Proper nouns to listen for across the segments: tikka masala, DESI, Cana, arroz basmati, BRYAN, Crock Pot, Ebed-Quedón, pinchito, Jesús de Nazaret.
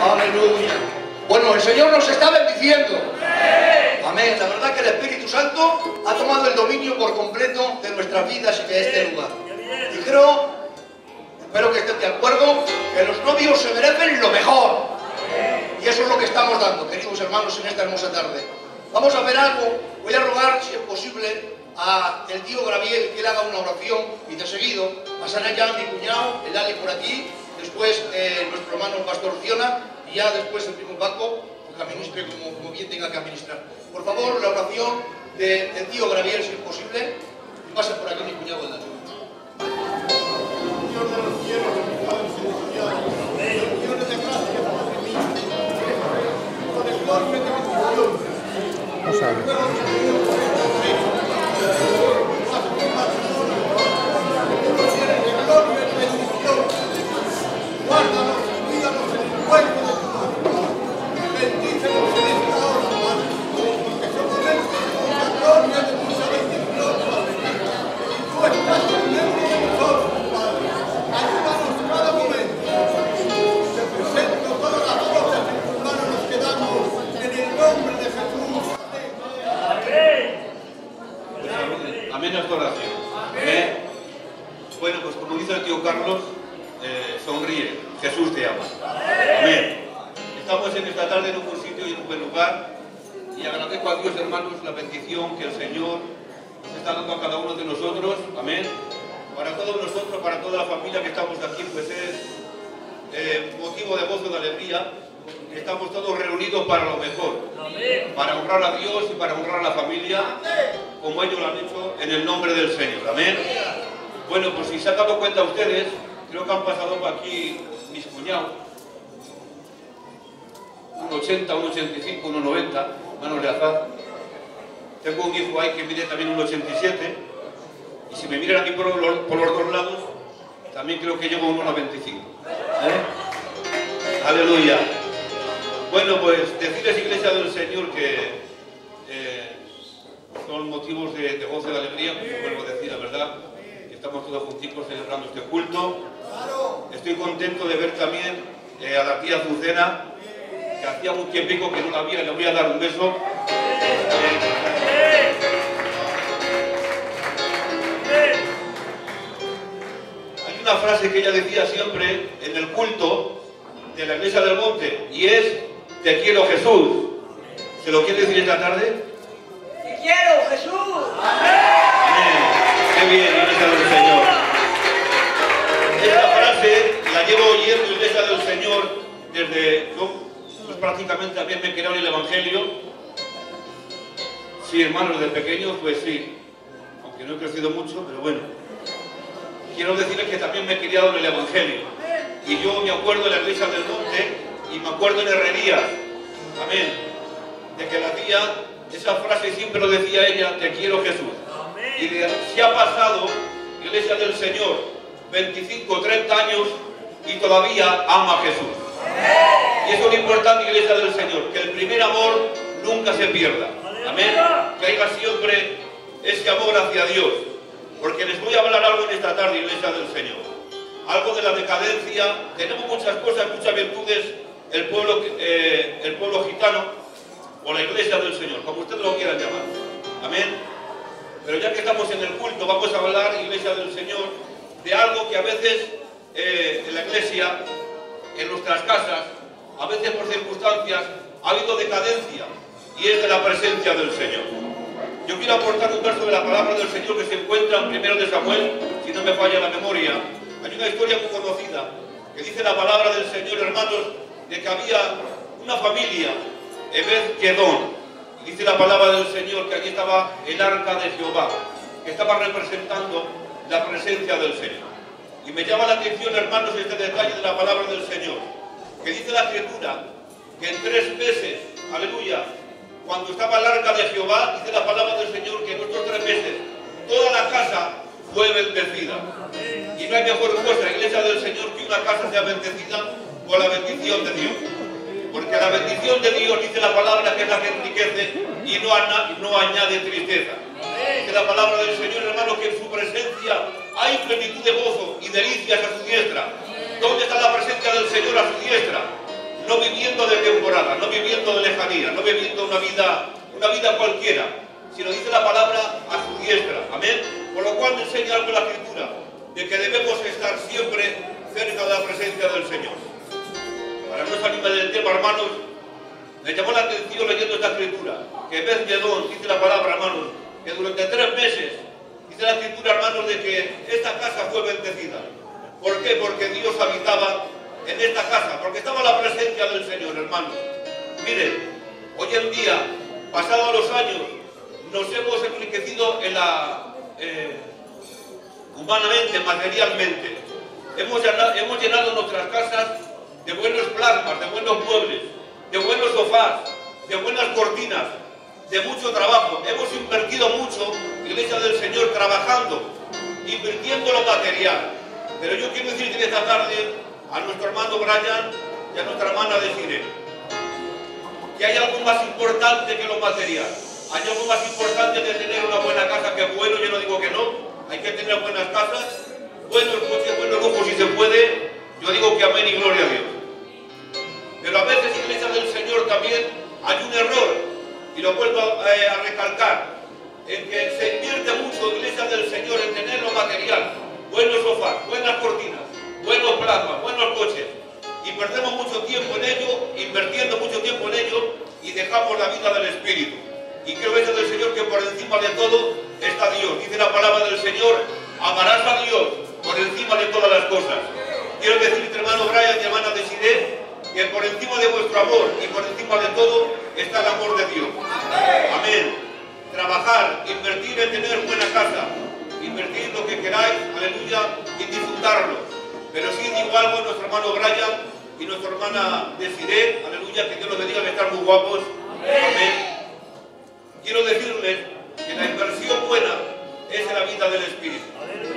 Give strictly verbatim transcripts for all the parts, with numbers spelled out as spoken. Aleluya. Bueno, el Señor nos está bendiciendo. Amén. La verdad que el Espíritu Santo ha tomado el dominio por completo de nuestras vidas y de este lugar. Y creo, espero que estén de acuerdo, que los novios se merecen lo mejor. Y eso es lo que estamos dando, queridos hermanos, en esta hermosa tarde. Vamos a ver algo. Voy a rogar, si es posible, a el tío Gabriel que él haga una oración y de seguido pasará ya mi cuñado, el Ale por aquí, después eh, nuestro hermano Pastor Ciona y ya después el primo Paco, que administre como, como bien tenga que administrar. Por favor, la oración de, del tío Gabriel, si es posible, y pasa por aquí mi cuñado el Ale. Señor de los cielos, de mi Padre celestial, Señor de gracia, Padre mío, con el nombre de tu pueblo. No sabe. Guárdanos y cuídanos en el cuerpo de tu mano. Bendícenos en esta hora, Padre, porque somos bendecidos la gloria de tu celestial gloria, y tú estás en medio de nosotros, Padre. Ayúdanos cada momento. Te presento todas las cosas en tus manos, nos quedamos en el nombre de Jesús. Amén. Amén a tu oración. Amén. Bueno, pues como dice el tío Carlos, eh, sonríe. Jesús te ama. Amén. Estamos en esta tarde en un buen sitio y en un buen lugar y agradezco a Dios, hermanos, la bendición que el Señor nos está dando a cada uno de nosotros. Amén. Para todos nosotros, para toda la familia que estamos aquí, pues es eh, motivo de gozo, de alegría. Estamos todos reunidos para lo mejor. Para honrar a Dios y para honrar a la familia, como ellos lo han hecho en el nombre del Señor. Amén. Bueno, pues si se han dado cuenta ustedes, creo que han pasado aquí mis cuñados, un ochenta, un ochenta y cinco, un noventa, manos de azar. Tengo un hijo ahí que mide también un ochenta y siete, y si me miran aquí por los, por los dos lados, también creo que llevo un uno noventa y cinco. ¿Eh? Aleluya. Bueno, pues decirles, iglesia del Señor, que eh, son motivos de, de gozo y de alegría, como vuelvo a decir, la verdad. Estamos todos juntitos celebrando este culto. Estoy contento de ver también eh, a la tía Azucena, que hacía un tiempo que no la había, le voy a dar un beso. Hay una frase que ella decía siempre en el culto de la iglesia del monte, y es: te quiero, Jesús. ¿Se lo quiere decir esta tarde? Te quiero, Jesús. Amén. ¡Qué bien, iglesia del Señor! Esta frase la llevo oyendo, iglesia del Señor, desde yo, pues prácticamente había me quedado en el Evangelio. Sí, hermanos, de pequeños, pues sí. Aunque no he crecido mucho, pero bueno. Quiero decirles que también me he criado en el Evangelio. Y yo me acuerdo de la iglesia del monte y me acuerdo en Herrerías. Amén. De que la tía, esa frase siempre lo decía ella: te quiero, Jesús. Y se ha pasado, iglesia del Señor, veinticinco, treinta años y todavía ama a Jesús. Y eso es lo importante, iglesia del Señor, que el primer amor nunca se pierda. Amén. Que haya siempre ese amor hacia Dios. Porque les voy a hablar algo en esta tarde, iglesia del Señor. Algo de la decadencia. Tenemos muchas cosas, muchas virtudes, el pueblo, eh, el pueblo gitano o la iglesia del Señor, como ustedes lo quieran llamar. Amén. Pero ya que estamos en el culto, vamos a hablar, iglesia del Señor, de algo que a veces eh, en la iglesia, en nuestras casas, a veces por circunstancias, ha habido decadencia, y es de la presencia del Señor. Yo quiero aportar un verso de la palabra del Señor que se encuentra en primero de Samuel, si no me falla la memoria. Hay una historia muy conocida que dice la palabra del Señor, hermanos, de que había una familia, Ebed-Quedón. Dice la palabra del Señor que aquí estaba el arca de Jehová, que estaba representando la presencia del Señor. Y me llama la atención, hermanos, este detalle de la palabra del Señor, que dice la escritura que en tres meses, aleluya, cuando estaba el arca de Jehová, dice la palabra del Señor que en estos tres meses toda la casa fue bendecida. Y no hay mejor cosa, iglesia del Señor, que una casa sea bendecida por la bendición de Dios. Porque la bendición de Dios, dice la palabra, que es la que enriquece y no, ana, no añade tristeza. Que la palabra del Señor, hermanos, que en su presencia hay plenitud de gozo y delicias a su diestra. ¿Dónde está la presencia del Señor a su diestra? no viviendo de temporada, no viviendo de lejanía, no viviendo una vida, una vida cualquiera, sino dice la palabra a su diestra, amén. Por lo cual me enseña algo la Escritura, de que debemos estar siempre cerca de la presencia del Señor. Para no salirme del tema, hermanos, me llamó la atención leyendo esta Escritura, que Ebed-Quedón dice la palabra, hermanos, que durante tres meses, dice la Escritura, hermanos, de que esta casa fue bendecida. ¿Por qué? Porque Dios habitaba en esta casa, porque estaba la presencia del Señor, hermanos. Miren, hoy en día, pasados los años, nos hemos enriquecido en la, eh, humanamente, materialmente. Hemos llenado, hemos llenado nuestras casas de buenos plasmas, de buenos muebles, de buenos sofás, de buenas cortinas, de mucho trabajo. Hemos invertido mucho, Iglesia del Señor, trabajando, invirtiendo lo material. Pero yo quiero decir que esta tarde a nuestro hermano Bryan y a nuestra hermana Desi que hay algo más importante que lo material. Hay algo más importante que tener una buena casa, que bueno, yo no digo que no. Hay que tener buenas casas, buenos coches, buenos lujos si se puede. Yo digo que amén y gloria a Dios. Pero a veces, Iglesia del Señor, también hay un error, y lo vuelvo a, eh, a recalcar, en que se invierte mucho, Iglesia del Señor, en tener lo material. Buenos sofás, buenas cortinas, buenos plasmas, buenos coches. Y perdemos mucho tiempo en ello, invirtiendo mucho tiempo en ello, y dejamos la vida del Espíritu. Y creo eso del Señor, que por encima de todo está Dios. Dice la palabra del Señor, amarás a Dios por encima de todas las cosas. Quiero decirte, hermano Bryan y hermana Desi, que por encima de vuestro amor y por encima de todo está el amor de Dios. Amén. Trabajar, invertir en tener buena casa, invertir lo que queráis, aleluya, y disfrutarlo. Pero sí digo algo a nuestro hermano Bryan y nuestra hermana Desi, aleluya, que Dios los bendiga, que están muy guapos. Amén. Quiero decirles que la inversión buena es en la vida del Espíritu.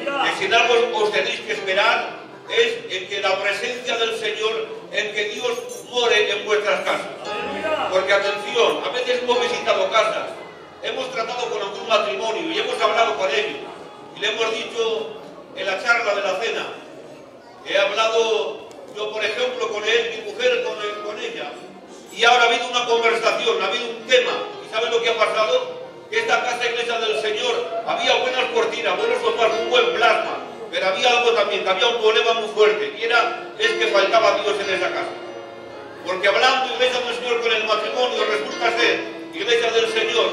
Que si en algo os tenéis que esperar es en que la presencia del Señor, en que Dios more en vuestras casas. Porque atención, a veces hemos visitado casas, hemos tratado con algún matrimonio y hemos hablado con ellos. Y le hemos dicho en la charla de la cena, he hablado yo por ejemplo con él, mi mujer con, él, con ella, y ahora ha habido una conversación, ha habido un tema. ¿Y saben lo que ha pasado? Que esta casa, Iglesia del Señor, había buenas cortinas, buenos sofás, un buen plasma. Pero había algo también, que había un problema muy fuerte, y era, es que faltaba Dios en esa casa. Porque hablando, Iglesia del Señor, con el matrimonio, resulta ser, Iglesia del Señor,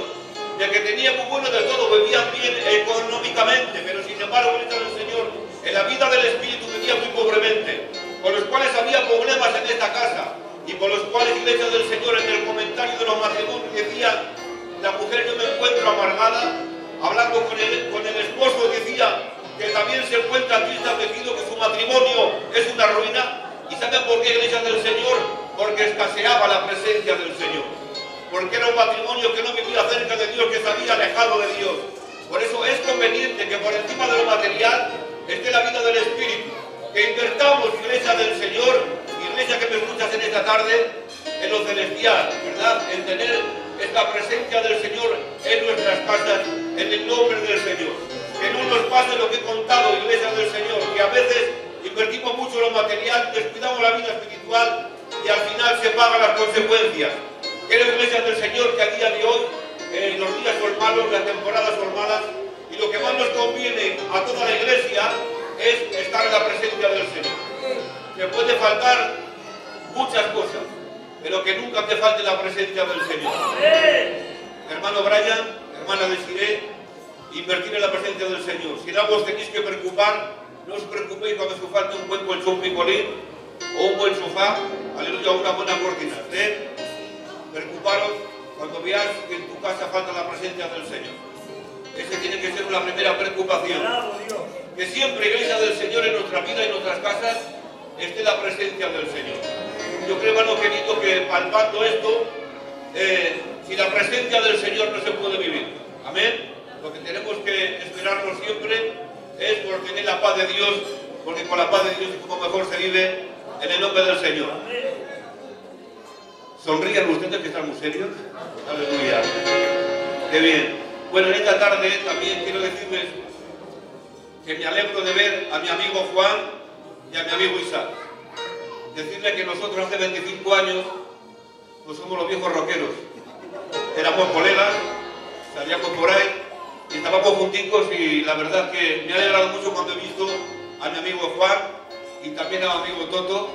de que tenía muy bueno de todo, vivían bien económicamente, pero sin embargo, Iglesia del Señor, en la vida del Espíritu vivía muy pobremente, con los cuales había problemas en esta casa, y con los cuales, Iglesia del Señor, en el comentario de los matrimonios, decía, la mujer yo me encuentro amargada. Hablando con el, con el esposo, decía, que también se encuentra aquí establecido que su matrimonio es una ruina. ¿Y saben por qué, Iglesia del Señor? Porque escaseaba la presencia del Señor. Porque era un matrimonio que no vivía cerca de Dios, que se había alejado de Dios. Por eso es conveniente que por encima de lo material esté la vida del Espíritu. Que invertamos, Iglesia del Señor, Iglesia que me escuchas en esta tarde, en lo celestial, ¿verdad? En tener esta presencia del Señor en nuestras casas, en el nombre del Señor. Que no nos pase lo que he contado, Iglesia del Señor, que a veces invertimos mucho en lo material, descuidamos la vida espiritual y al final se pagan las consecuencias. Quiero, Iglesia del Señor, que a día de hoy, eh, los días son malos, las temporadas son malas, y lo que más nos conviene a toda la Iglesia es estar en la presencia del Señor. Te puede faltar muchas cosas, pero que nunca te falte la presencia del Señor. Hermano Bryan, hermana Desi, invertir en la presencia del Señor. Si no os tenéis que preocupar, no os preocupéis cuando os falte un buen colchón picolín o un buen sofá, aleluya, una buena cortina. ¿Eh? Preocuparos cuando veáis que en tu casa falta la presencia del Señor. Esa tiene que ser una primera preocupación. Que siempre, Iglesia del Señor, en nuestra vida y en nuestras casas esté la presencia del Señor. Yo creo, hermano querido, que palpando esto, eh, sin la presencia del Señor no se puede vivir. Amén. Lo que tenemos que esperarnos siempre es por tener la paz de Dios, porque con la paz de Dios es como mejor se vive, en el nombre del Señor. Sonrían ustedes, que están muy serios. Aleluya. Qué bien. Bueno, en esta tarde también quiero decirles que me alegro de ver a mi amigo Juan y a mi amigo Isaac. decirle que nosotros hace veinticinco años no somos los viejos rockeros. Éramos colegas, salíamos por ahí y estábamos junticos, y la verdad que me ha alegrado mucho cuando he visto a mi amigo Juan y también a mi amigo Toto.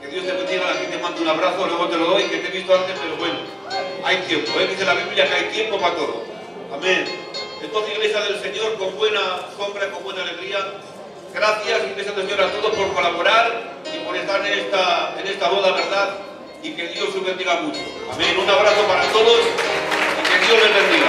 Que Dios te bendiga, aquí te mando un abrazo, luego te lo doy, que te he visto antes, pero bueno, hay tiempo, ¿eh? Dice la Biblia que hay tiempo para todo. Amén. Entonces, Iglesia del Señor, con buena sombra, con buena alegría, gracias, Iglesia del Señor, a todos por colaborar y por estar en esta, en esta boda, ¿verdad? Y que Dios os bendiga mucho. Amén. Un abrazo para todos y que Dios les bendiga.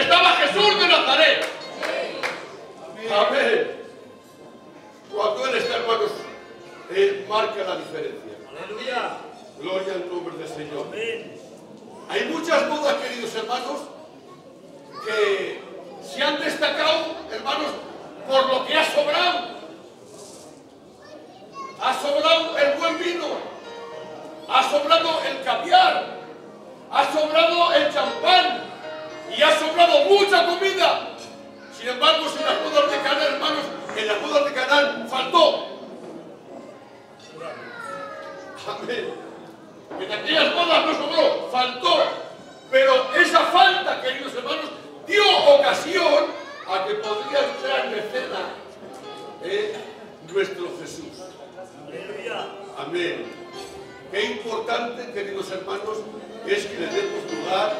Estaba Jesús de Nazaret. Amén. Cuando Él está, hermanos, Él marca la diferencia. ¡Aleluya! Gloria al nombre del Señor. Amén. Hay muchas bodas, queridos hermanos, que se han destacado, hermanos, por lo que ha sobrado. Ha sobrado el buen vino, ha sobrado el caviar, ha sobrado el champán y ha sobrado mucha comida. Sin embargo, en las bodas de Cana, hermanos, en las bodas de Cana faltó. Amén. En aquellas bodas no sobró, faltó. Pero esa falta, queridos hermanos, dio ocasión a que podría entrar en escena eh, nuestro Jesús. Amén. Qué importante, queridos hermanos, es que le demos lugar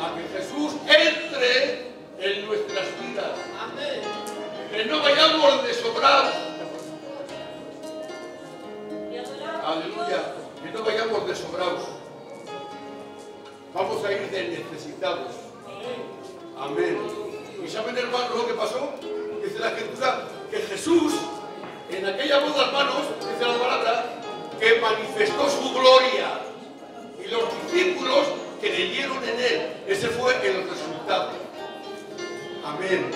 a que Jesús entre en nuestras vidas. Amén. Que no vayamos de sobrados. Aleluya. Que no vayamos de sobrados. Vamos a ir de necesitados. Amén. ¿Y saben, hermanos, lo que pasó? Dice la Escritura que Jesús, en aquella boda, hermanos, dice la palabra, que manifestó su gloria y los discípulos creyeron en Él. Ese fue el resultado. Amén.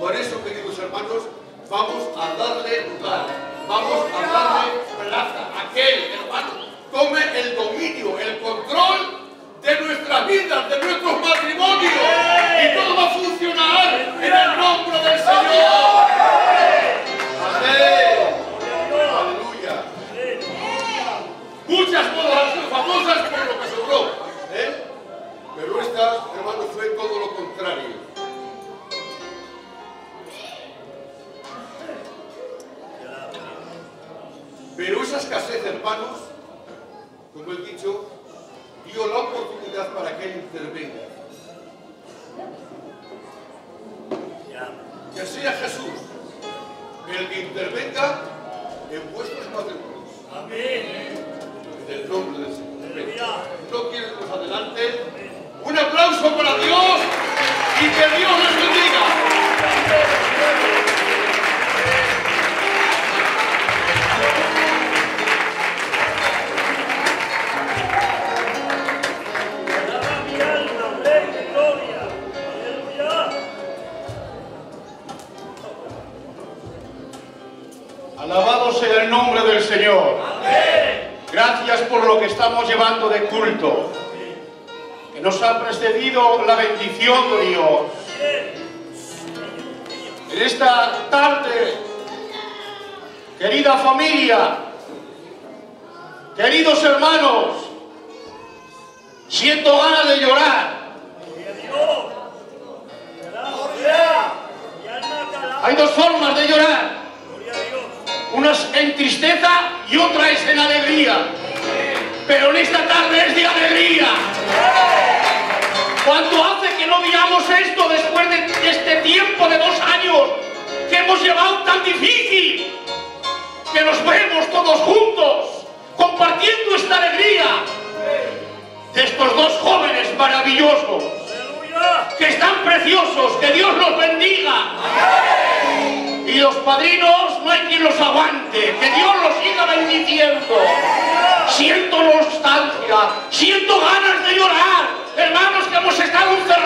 Por eso, queridos hermanos, vamos a darle lugar, vamos a darle plaza a que Él, hermano, tome el dominio, el control de nuestras vidas, de nuestros matrimonios, y todo va a funcionar en el nombre del Señor. Muchas bodas han sido famosas por lo que sobró, ¿eh? Pero esta, hermano, fue todo lo contrario. Pero esa escasez, hermanos, como he dicho, dio la oportunidad para que Él intervenga. Que sea Jesús el que intervenga en vuestros matrimonios. Amén. Del nombre del Señor. No quiero irnos adelante. Un aplauso para Dios y que Dios les bendiga. Alabado sea el nombre del Señor. Amén. Gracias por lo que estamos llevando de culto, que nos ha precedido la bendición de Dios. En esta tarde, querida familia, queridos hermanos, siento ganas de llorar. Hay dos formas de llorar. Una es en tristeza y otra es en alegría. Pero en esta tarde es de alegría. ¿Cuánto hace que no digamos esto después de este tiempo de dos años que hemos llevado tan difícil? Que nos vemos todos juntos, compartiendo esta alegría de estos dos jóvenes maravillosos, que están preciosos, que Dios los bendiga. Y los padrinos, no hay quien los aguante, que Dios los siga bendiciendo. Siento nostalgia, siento ganas de llorar, hermanos, que hemos estado encerrados.